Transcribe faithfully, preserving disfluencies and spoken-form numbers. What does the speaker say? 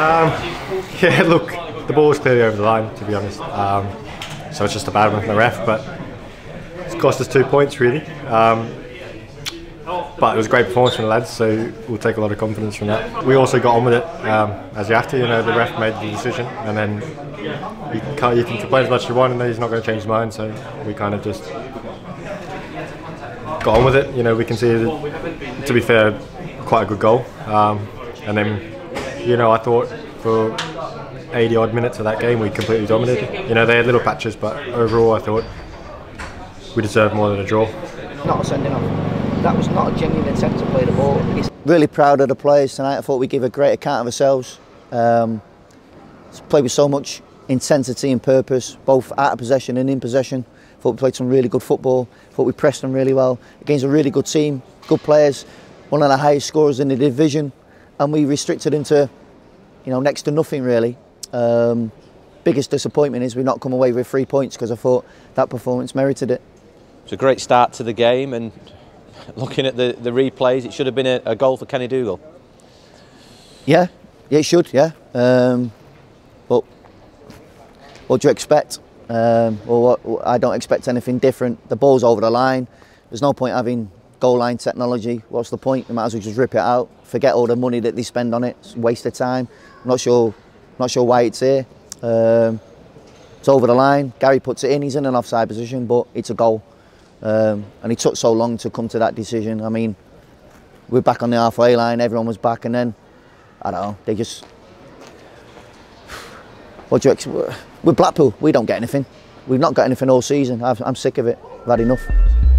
Um, yeah, look, the ball was clearly over the line, to be honest. Um, so it's just a bad one from the ref, but it's cost us two points, really. Um, but it was a great performance from the lads, so we'll take a lot of confidence from that. We also got on with it, um, as you have to. You know, the ref made the decision, and then you can, you can complain as much as you want, and then he's not going to change his mind. So we kind of just got on with it. You know, we conceded, to be fair, quite a good goal, um, and then. You know, I thought for eighty odd minutes of that game we completely dominated. You know, they had little patches, but overall I thought we deserved more than a draw. Not a sending off. That was not a genuine attempt to play the ball. Really proud of the players tonight. I thought we gave a great account of ourselves. Um, played with so much intensity and purpose, both out of possession and in possession. I thought we played some really good football. I thought we pressed them really well against a really good team, good players, one of the highest scorers in the division. And we restricted him to, you know, next to nothing really. Um, biggest disappointment is we've not come away with three points because I thought that performance merited it. It's a great start to the game, and looking at the, the replays, it should have been a, a goal for Kenny Dougall. Yeah, yeah, it should, yeah. Um, but what do you expect? Um, well, what, I don't expect anything different. The ball's over the line. There's no point having goal line technology. What's the point? They might as well just rip it out. Forget all the money that they spend on it. It's a waste of time. I'm not sure, not sure why it's here. Um, it's over the line. Gary puts it in. He's in an offside position, but it's a goal. Um, and it took so long to come to that decision. I mean, we're back on the halfway line. Everyone was back, and then I don't know. They just what do you expect? With Blackpool, we don't get anything. We've not got anything all season. I've, I'm sick of it. I've had enough.